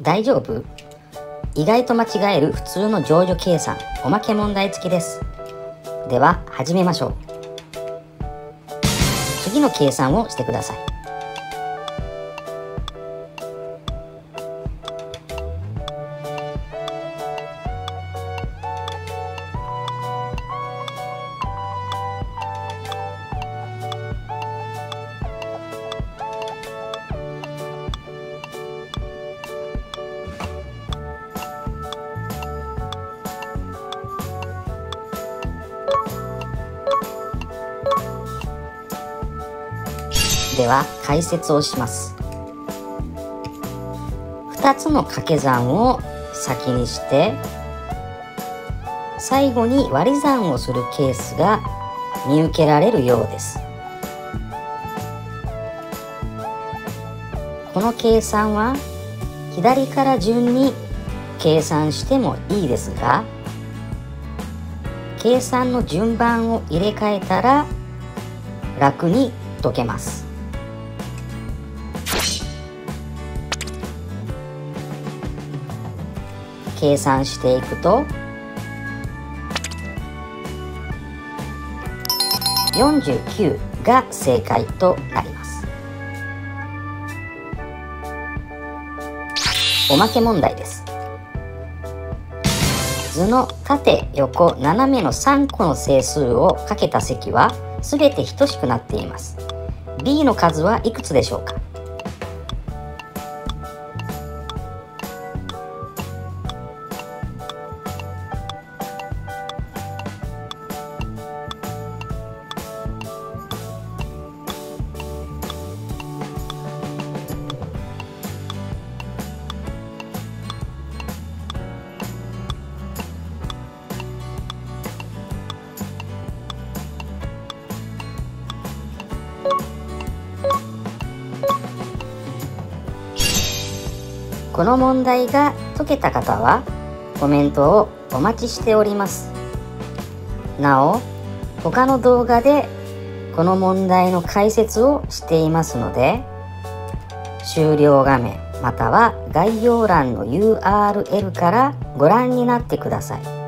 大丈夫？意外と間違える普通の乗除計算、おまけ問題付きです。では始めましょう。次の計算をしてください。では解説をします。2つの掛け算を先にして最後に割り算をするケースが見受けられるようです。この計算は左から順に計算してもいいですが、計算の順番を入れ替えたら楽に解けます。計算していくと49が正解となります。おまけ問題です。図の縦横斜めの3個の整数をかけた積はすべて等しくなっています。 B の数はいくつでしょうか？この問題が解けた方はコメントをお待ちしております。なお、他の動画でこの問題の解説をしていますので、終了画面または概要欄の URL からご覧になってください。